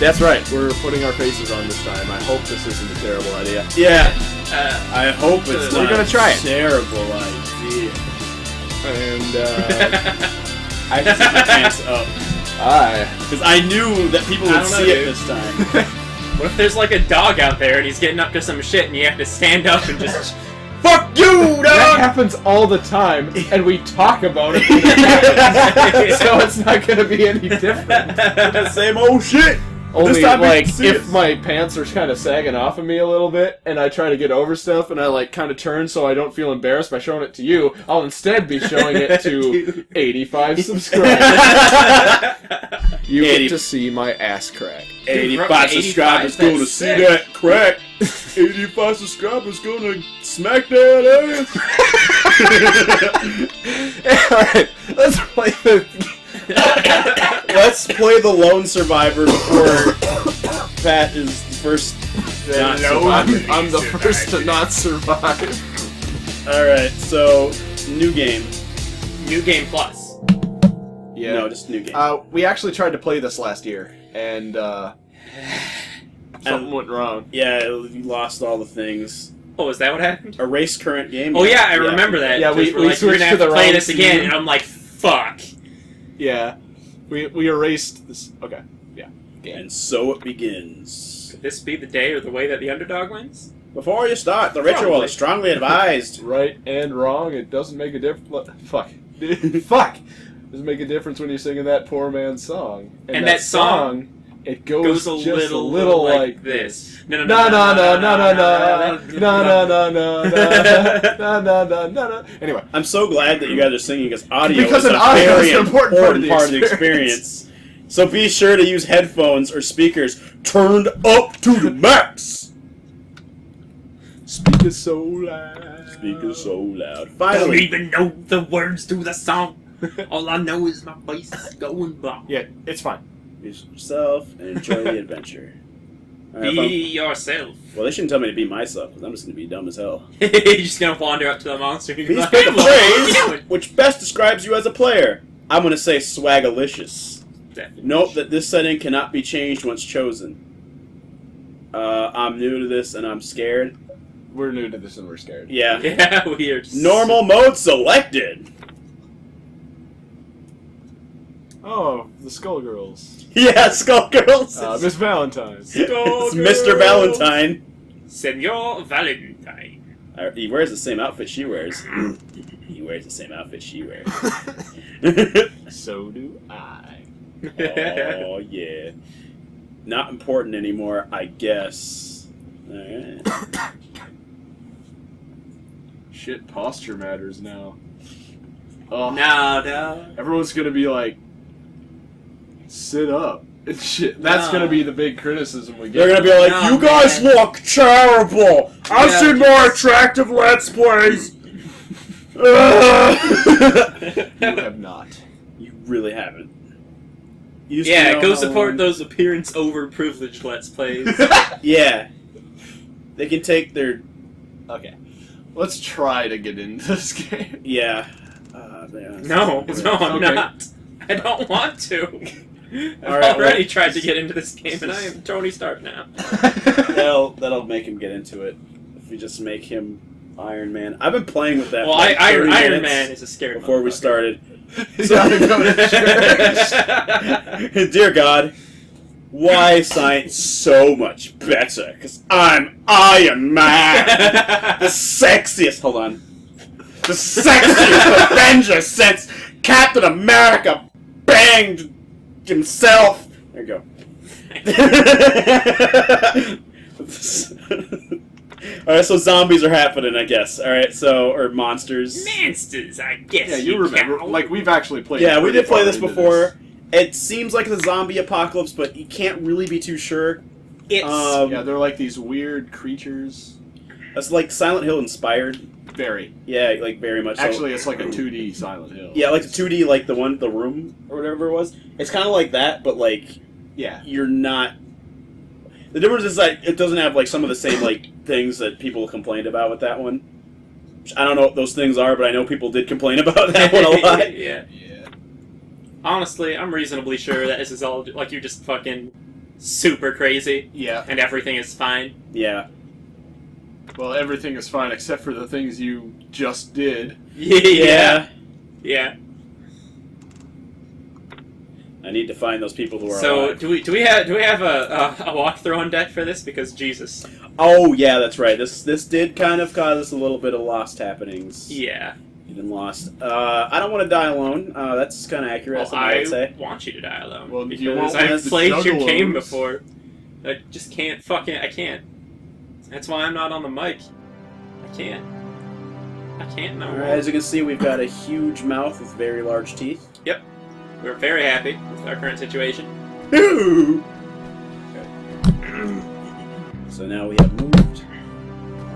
That's right. We're putting our faces on this time. I hope this isn't a terrible idea. Yeah. I hope it's not a terrible idea. And I just put my pants up. Because I knew that people would see it this time. What if there's like a dog out there and he's getting up to some shit and you have to stand up and just fuck you, dog! That happens all the time, and we talk about it. So it's not gonna be any different. Same old shit. Only like if my pants are kind of sagging off of me a little bit, and I try to get over stuff, and I like kind of turn so I don't feel embarrassed by showing it to you, I'll instead be showing it to 85 subscribers. You get to see my ass crack. 85 subscribers gonna see that crack. 85 subscribers gonna smack that ass. All right, let's play the. Let's play the Lone Survivor before Pat is the first to not survive. I'm the first to not survive. Alright, so new game. New game plus. Yeah. No, just new game. We actually tried to play this last year, and something went wrong. Yeah, you lost all the things. Oh, is that what happened? Erase current game. Oh yeah, I remember that. Yeah, we like, we're gonna have to play this again, and I'm like, fuck. Yeah, we erased this. Okay, yeah. And so it begins. Could this be the day or the way that the underdog wins? Before you start, the ritual is strongly advised. Right and wrong, it doesn't make a difference. Fuck. Fuck! It doesn't make a difference when you're singing that poor man's song. And that song, it goes a little like this. No, no, no, no, no, no, no, no, no, no, no, no. Anyway, I'm so glad that you guys are singing because audio is a very important part of the experience. So be sure to use headphones or speakers turned up to the max. Speakers so loud. Speakers so loud. Finally, I don't even know the words to the song. All I know is my voice is going blah. Yeah, it's fine. Be yourself and enjoy the adventure. Right, be yourself. Well, they shouldn't tell me to be myself, because I'm just going to be dumb as hell. You're just going to wander up to the monster. He's like, pick a phrase which best describes you as a player. I'm going to say swagalicious. Definition. Note that this setting cannot be changed once chosen. I'm new to this and I'm scared. We're new to this and we're scared. Yeah. Yeah, we are. Normal mode selected. Oh, the Skullgirls. Yeah, Skullgirls. Miss Valentine. Skullgirls. It's Mr. Valentine. Senor Valentine. He wears the same outfit she wears. He wears the same outfit she wears. So do I. Oh, yeah. Not important anymore, I guess. All right. Shit, posture matters now. Oh. No, no. Everyone's going to be like, sit up and shit. That's gonna be the big criticism we get. They're gonna be like, "You guys look terrible. I've seen more attractive Let's Plays." You have not. You really haven't. You go support those appearance overprivileged Let's Plays. Yeah, they can take their. Okay, let's try to get into this game. Yeah. No, I'm not. I don't want to. I've already tried to get into this game, and I am Tony Stark now. Well, that'll make him get into it. If we just make him Iron Man. I've been playing with that. Well, Iron Man is a scary motherfucker. Before we started. So dear God, why science so much better? Because I'm Iron Man! The sexiest. Hold on. The sexiest Avenger since Captain America banged himself. There you go. Alright, so zombies are happening, I guess. Alright, so, or monsters. Monsters, I guess. Yeah, you remember. Count. Like, we've actually played. Yeah, we did play this before. This. It seems like the zombie apocalypse, but you can't really be too sure. It's. Yeah, they're like these weird creatures. That's like Silent Hill inspired. Very. Yeah, like very much. Actually, so. It's like a 2D Silent Hill. Yeah, like a 2D, like the one, the room or whatever it was. It's kind of like that, but like, yeah, you're not. The difference is that it doesn't have like some of the same like things that people complained about with that one. I don't know what those things are, but I know people did complain about that one a lot. Yeah. Honestly, I'm reasonably sure that this is all like you just fucking super crazy. Yeah. And everything is fine. Yeah. Well, everything is fine except for the things you just did. Yeah. Yeah. I need to find those people who are alive. So do we have a walkthrough on deck for this? Because Jesus. Oh yeah, that's right. This did kind of cause us a little bit of Lost happenings. Yeah. Even Lost. I don't want to die alone. That's kind of accurate. Well, I would say. Want you to die alone. Well, because I've played your game before. I just can't fucking. I can't. That's why I'm not on the mic. I can't. I can't. No. All right, as you can see, we've got a huge mouth with very large teeth. Yep. We're very happy with our current situation. Ooh. Okay. So now we have moved.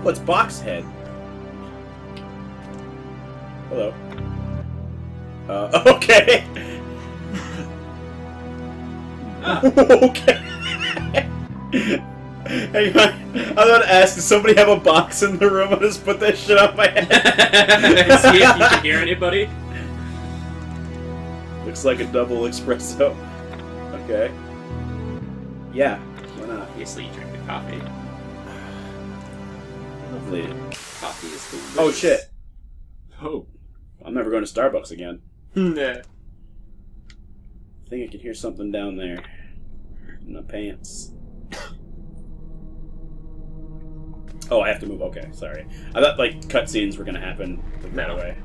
What's Box Head? Hello. Okay. Okay. Hang on. I'm gonna ask, does somebody have a box in the room? I'll just put that shit on my head. See if you can hear anybody. Looks like a double espresso. Okay. Yeah. Why not? Obviously, you drink the coffee. Lovely. Coffee is delicious. Oh shit. Oh. I'm never going to Starbucks again. Nah. I think I can hear something down there. In my pants. Oh, I have to move. Okay, sorry. I thought like cutscenes were gonna happen that way.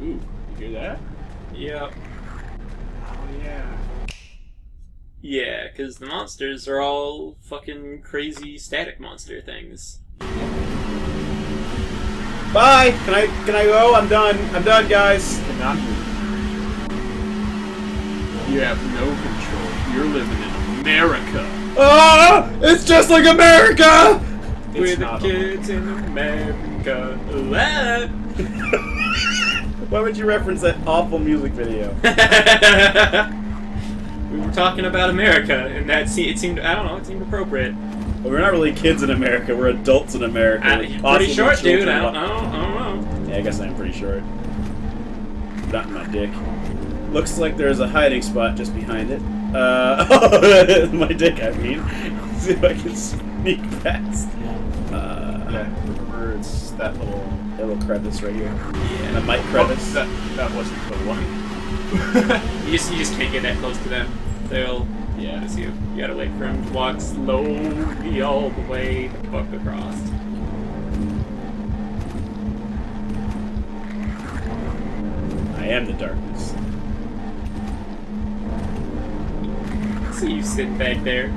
Ooh. You hear that? Yep. Oh, yeah. Yeah, because the monsters are all fucking crazy static monster things. Bye! Can I go? I'm done. I'm done, guys. Cannot move. You have no control. You're living in America. Ah! It's just like America! We're the kids in America. What? Why would you reference that awful music video? We were talking about America, and that it seemed—I don't know—it seemed appropriate. Well, we're not really kids in America; we're adults in America. Pretty short, dude. I don't know. Yeah, I guess I'm pretty short. Not in my dick. Looks like there's a hiding spot just behind it. My dick, I mean. Let's see if I can sneak past. Yeah. Remember, it's that little. That little crevice right here. Yeah. That mic crevice. Oh, that wasn't the one. you just can't get that close to them. They'll notice you. You gotta wait for them to walk slowly all the way the fuck across. I am the darkness. So you sit back there,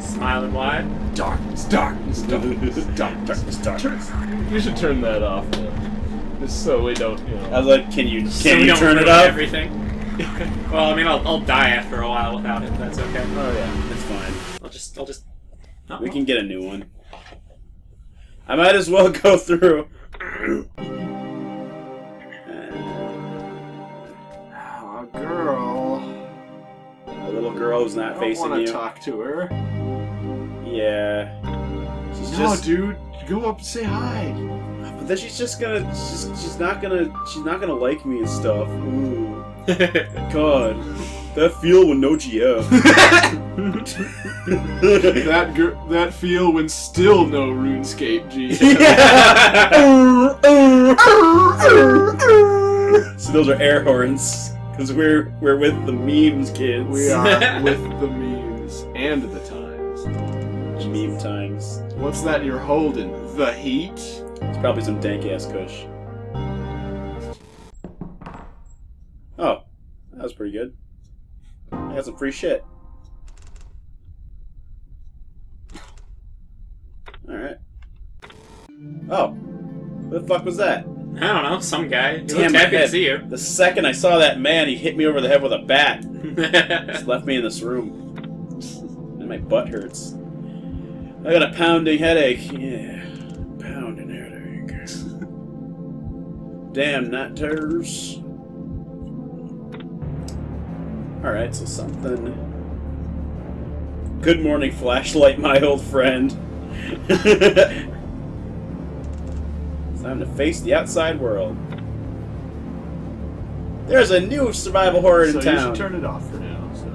smiling wide. Darkness, darkness, darkness, darkness, darkness. You should turn that off, though. Just so we don't, you know. I was like, can you turn it off? Everything. Well, I mean, I'll die after a while without it. That's okay. Oh yeah, it's fine. I'll just. We can get a new one. I might as well go through. Oh, girl. The little girl who's not facing you. I want to talk to her. Yeah. She's just... dude, go up and say hi. But then she's just gonna, she's not gonna like me and stuff. Ooh. God, that feel when no GF. that feel when still no RuneScape GF. Yeah. So those are air horns, because we're with the memes, kids. We are with the memes and the time. Meme times. What's that you're holding? The heat? It's probably some dank ass kush. Oh, that was pretty good. I got some free shit. Alright. Oh. What the fuck was that? I don't know, some guy. He looked happy to see you. The second I saw that man, he hit me over the head with a bat. Just left me in this room. And my butt hurts. I got a pounding headache. Yeah. Pounding headache. Damn, not terrors. Alright, so something. Good morning, flashlight, my old friend. It's time to face the outside world. There's a new survival horror in town. You should turn it off for now, so.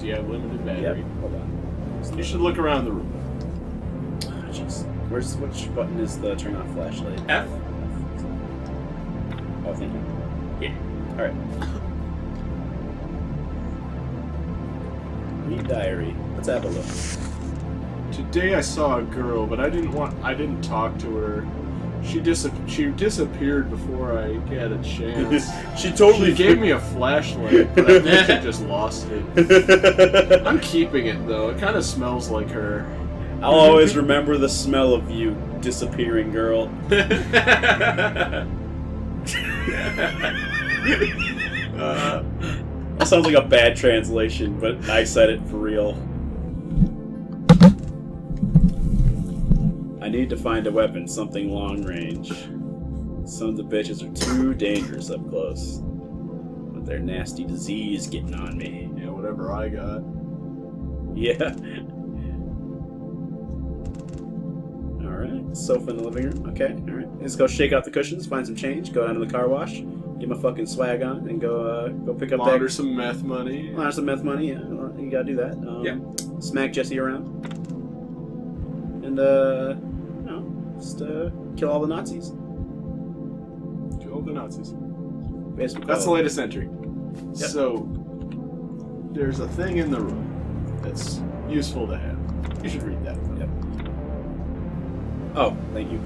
because you have limited battery. Yep. Hold on. You should look around the room. Oh, jeez. Where's, which button is the turn off flashlight? F. Oh, thank you. Yeah. All right. Read diary. Let's have a look. Today I saw a girl, but I didn't talk to her. She disappeared before I had a chance. she gave me a flashlight, but I think I just lost it. I'm keeping it, though. It kind of smells like her. I'll always remember the smell of you disappearing, girl. That sounds like a bad translation, but I said it for real. I need to find a weapon, something long range. Some of the bitches are too dangerous up close. With their nasty disease getting on me. Yeah, whatever I got. Yeah. Alright, sofa in the living room. Okay, alright. Let's go shake out the cushions, find some change, go down to the car wash, get my fucking swag on, and go go pick up that... launder some meth money. Launder some meth money, yeah. You gotta do that. Yeah. Smack Jesse around. And, kill all the Nazis. Kill all the Nazis. Basically, that's the latest entry. Yep. So, there's a thing in the room that's useful to have. You should read that. Yep. Oh, thank you.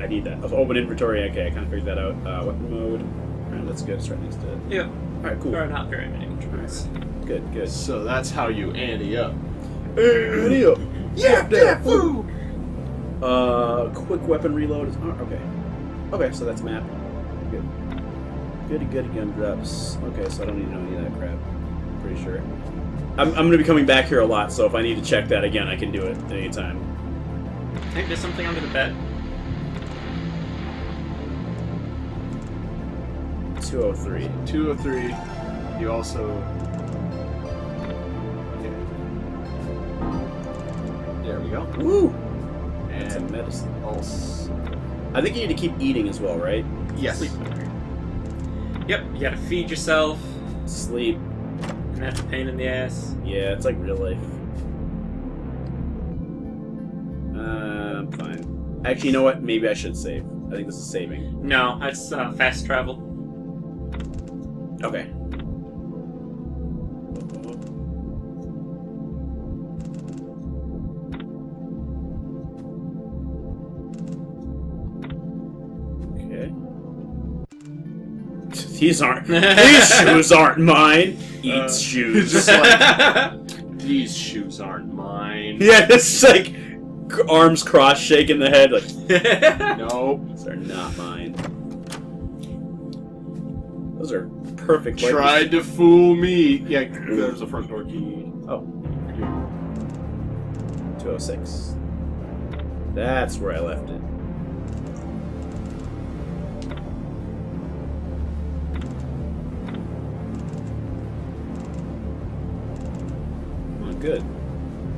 I need that. Open inventory. Okay, I can't figure that out. Weapon mode. Alright, that's good. It's right next to it. Yeah. Alright, cool. There are not very many inventories. Right. Good, good. So that's how you ante up. Ante up! Yeah, yeah, woo! Quick weapon reload is... Oh, okay. Okay, so that's map. Good. Goody, goody gun drops. Okay, so I don't need to know any of that crap. I'm pretty sure. I'm going to be coming back here a lot, so if I need to check that again, I can do it at any time. I think there's something under the bed. 203. 203. You also... There we go. Woo! And that's a medicine. Pulse. I think you need to keep eating as well, right? Yes. Sleep. Yep, you gotta feed yourself. Sleep. And that's a pain in the ass. Yeah, it's like real life. I'm fine. Actually, you know what? Maybe I should save. I think this is saving. No, that's fast travel. Okay. These aren't. These shoes aren't mine. Eat shoes. Just like, these shoes aren't mine. Yeah, it's like arms crossed, shaking the head, like, nope, these are not mine. Those are perfect. Tried to fool me. Yeah, there's a front door key. Oh, 206. That's where I left it. Good.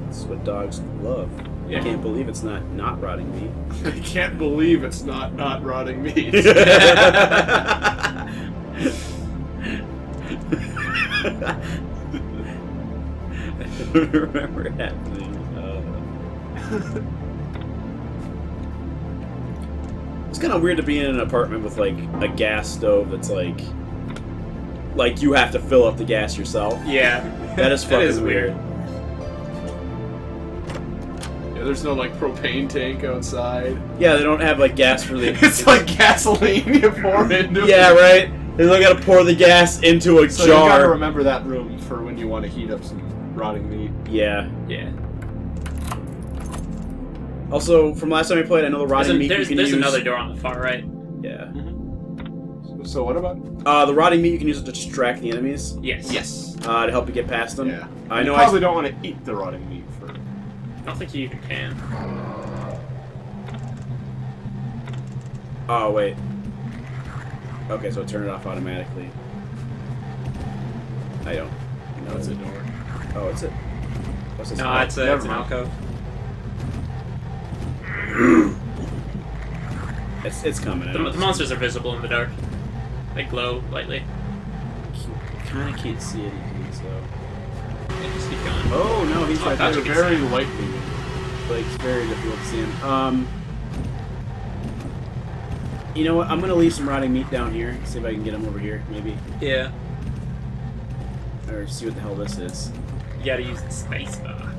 That's what dogs love. Yeah. I can't believe it's not rotting meat. I can't believe it's not rotting meat. I don't remember it happening. It's kind of weird to be in an apartment with like a gas stove that's like you have to fill up the gas yourself. Yeah, that is fucking that is weird. There's no, like, propane tank outside. Yeah, they don't have, like, gas for the... It's like gasoline you pour into. Yeah, right? They don't gotta pour the gas into a jar. So you gotta remember that room for when you want to heat up some rotting meat. Yeah. Yeah. Also, from last time I played, I know the rotting meat you can use... There's another door on the far right. Yeah. Mm-hmm. So what about... the rotting meat you can use it to distract the enemies. Yes. Yes. To help you get past them. Yeah. I know probably don't want to eat the rotting meat. I don't think you even can. Oh, wait. Okay, so turn it off automatically. I don't. No, it's a door. Oh, it's it. What's this? No, it's an alcove. It's coming. The monsters are visible in the dark. They glow lightly. I kind of can't see anything, so... Oh no, he's right there. Very likely. Like, it's very difficult to see him. You know what? I'm gonna leave some rotting meat down here. See if I can get him over here, maybe. Yeah. Or see what the hell this is. You gotta use the space bar.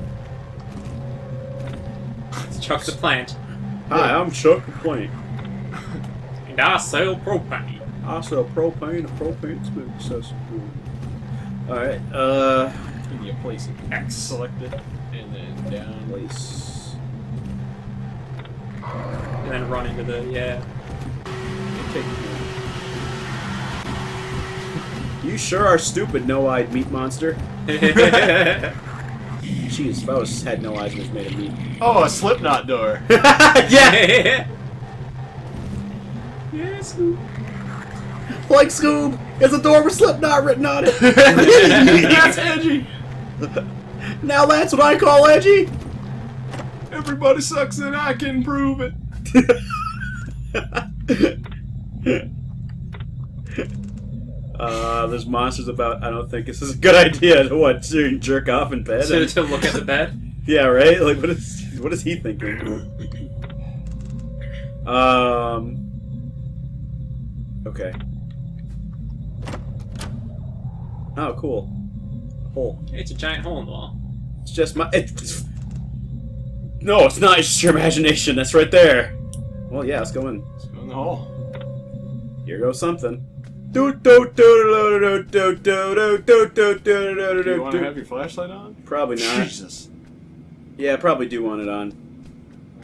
It's Chuck the Plant. Hi, I'm Chuck the Plant. And I sell propane. I sell propane, and propane's been accessible. Alright, give me a place in X selected, and then down. Place. And then run into the, yeah. You sure are stupid, no-eyed meat monster. Jeez, if I was, had no eyes, I was made of meat. Oh, a Slipknot door. Yeah! Yeah, Scoob. Like Scoob, it's a door with Slipknot written on it. That's edgy. Now that's what I call edgy. Everybody sucks and I can prove it. There's monsters about. I don't think this is a good idea to what to jerk off in bed. So to look at the bed. Yeah, right. Like, what is he thinking? Okay. Oh, cool. Hole. It's a giant hole in the wall. It's just my. It's, no, it's not. It's just your imagination. That's right there. Well, yeah. Let's go in. Let's go in the hole. Here goes something. Do do do do do do do do do do. Do you want to have your flashlight on? Probably not. Jesus. Yeah, I probably do want it on.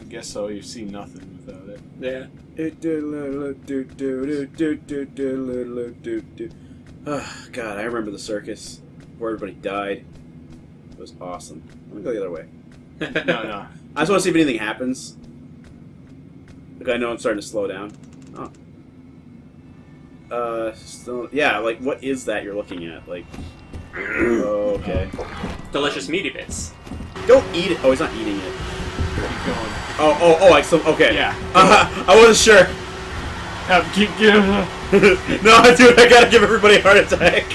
I guess so. You see nothing without it. Yeah. God, I remember the circus where everybody died. It was awesome. Let me go the other way. No. I just want to see if anything happens. Look, I know I'm starting to slow down. Oh. So, yeah, like, what is that you're looking at? Like, okay. Delicious meaty bits. Don't eat it. Oh, he's not eating it. Where are you going? Oh, I still, okay. Yeah. I wasn't sure. Keep giving him. No, dude, I gotta give everybody a heart attack.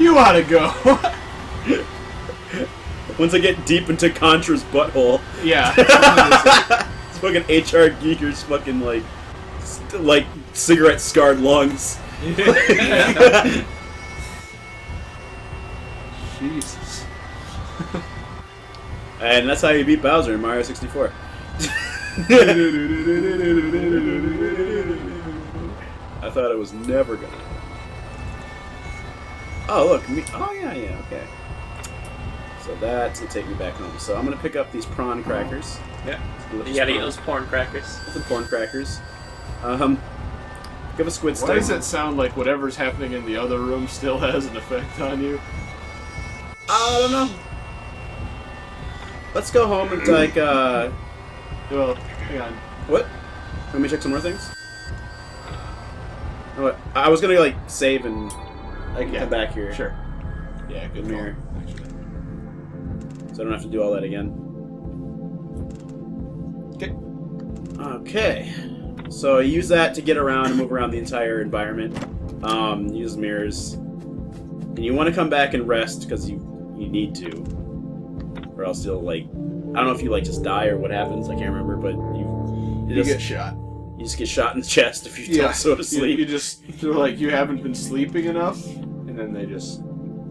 You oughta go. Once I get deep into Contra's butthole. Yeah. It's fucking HR Giger's fucking, like cigarette scarred lungs. Jesus. And that's how you beat Bowser in Mario 64. I thought it was never gonna happen. Oh, look, me. Oh, yeah, okay. So that's gonna take me back home. So I'm gonna pick up these prawn crackers. Yeah. You gotta eat those porn crackers. Some porn crackers. Give a squid stick. Why does it sound like whatever's happening in the other room still has an effect on you? I don't know. Let's go home and, like, well, hang on. What? Let me check some more things? What? I was gonna, like, save and I can come back here. Sure. Yeah, good mirror. So I don't have to do all that again. Okay. So I use that to get around and move around the entire environment. Use mirrors. And you want to come back and rest because you need to. Or else you'll, like, I don't know if you, like, just die or what happens. I can't remember, but you just get shot. You just get shot in the chest if you don't go to sleep. You just feel like you haven't been sleeping enough, and then they just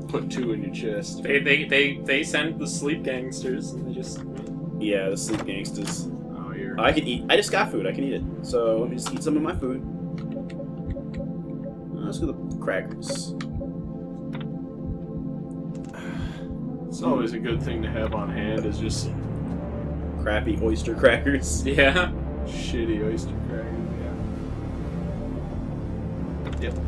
put two in your chest. They send the sleep gangsters, and they just... Yeah, the sleep gangsters. I can eat. I just got food. I can eat it. So let me just eat some of my food. Let's go to the crackers. It's always a good thing to have on hand is just some crappy oyster crackers. Yeah. Shitty oyster crackers. Yeah. Yep.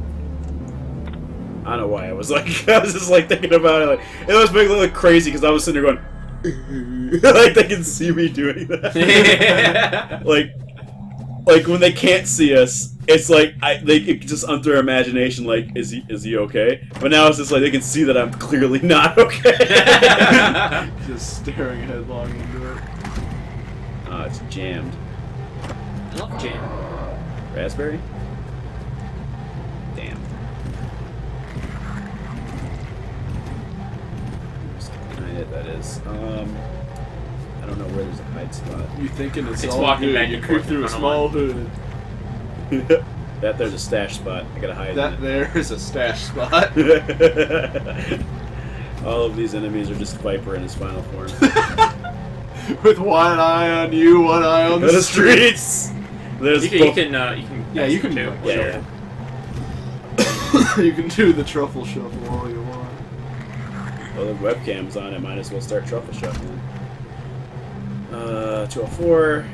I don't know why I was like. I was just like thinking about it. Like, it was making me look crazy because I was sitting there going. Like, they can see me doing that. Yeah. like when they can't see us, it's like they just under their imagination. Like, is he okay? But now it's just like they can see that I'm clearly not okay. Just staring headlong into it. Ah, it's jammed. I love jam. Raspberry. Damn. that is. I don't know where there's a hide spot. You're thinking it's all walking hood. Back. You creep through a small hood. That there's a stash spot. I gotta hide. That in there is a stash spot. All of these enemies are just Viper in his final form. With one eye on you, one eye on the streets. There's you can you can do the truffle shuffle all you want. Well, the webcam's on. I might as well start truffle shuffling. 204.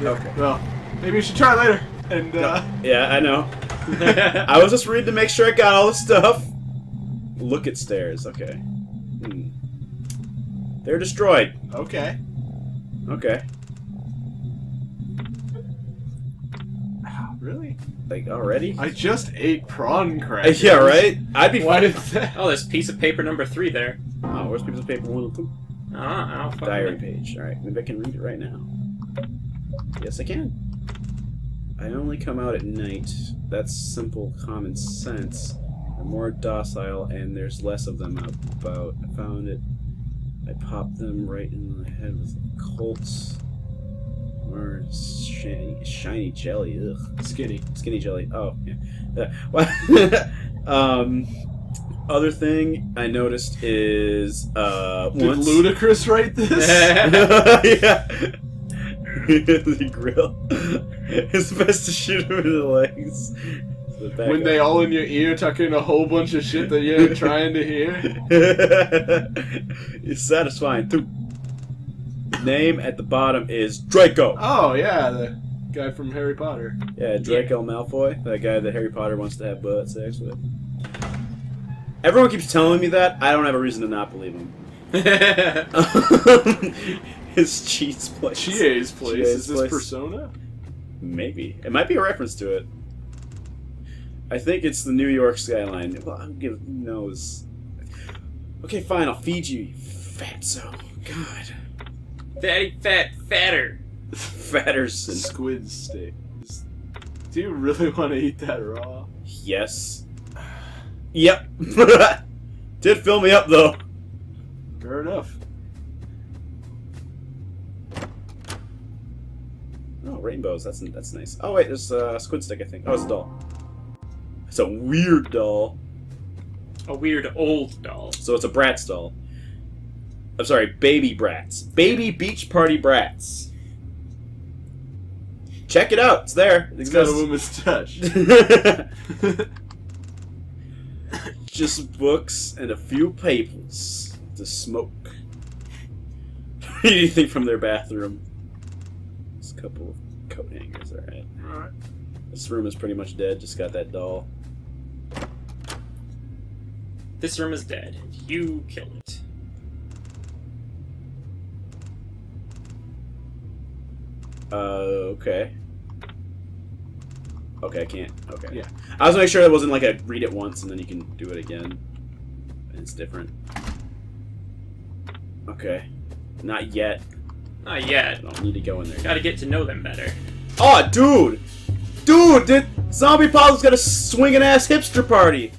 Yeah, okay. Well, maybe you should try it later. And yeah, I know. I was just reading to make sure I got all the stuff. Look at stairs. Okay. Hmm. They're destroyed. Okay. Okay. Really? Like, already? I just ate prawn crackers. Yeah, right? I'd be fine. Oh, there's piece of paper number 3 there. Oh, where's piece of paper 1 and 2? I don't diary page. Alright, maybe I can read it right now. Yes, I can. I only come out at night. That's simple common sense. They're more docile, and there's less of them about. I found it. I popped them right in the head with Colts. Or shiny jelly. Ugh. Skinny jelly. Oh, yeah. Other thing I noticed is did Ludacris write this? Yeah. The grill. It's best to shoot him in the legs. The when they all in your ear tuck in a whole bunch of shit that you're trying to hear. It's satisfying too. Name at the bottom is Draco. Oh, yeah, the guy from Harry Potter. Yeah, Draco Malfoy, that guy that Harry Potter wants to have butt sex with. Everyone keeps telling me that. I don't have a reason to not believe him. His cheese place. Chie's place. Is this Persona? Maybe. It might be a reference to it. I think it's the New York skyline. Well, who knows? Okay, fine. I'll feed you, fatso. God. Fatty, fatter. Fatterson. Squid sticks. Do you really want to eat that raw? Yes. Yep. Did fill me up, though. Fair enough. Oh, rainbows. That's nice. Oh, wait. There's a squid stick, I think. Oh, it's a doll. It's a weird doll. A weird old doll. So it's a Bratz doll. I'm sorry, baby Bratz. Baby Beach Party Bratz. Check it out. It's there. It's got a woman's touch. Just books and a few papers to smoke. Anything from their bathroom. There's a couple of coat hangers. Alright. Alright. This room is pretty much dead. Just got that doll. This room is dead. You kill it. Okay. Okay, I can't. Okay. Yeah. I was gonna make sure that wasn't like a read it once and then you can do it again. And it's different. Okay. Not yet. Not yet. I don't need to go in there. Gotta get to know them better. Oh, dude! Dude! Zombie Paolo's got a swingin' ass hipster party!